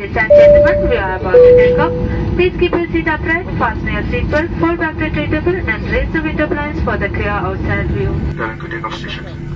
Ladies and gentlemen, we are about to take off. Please keep your seat upright, fasten your seatbelt, fold back the tray table and raise the window blinds for the clear outside view. We are going to take off station.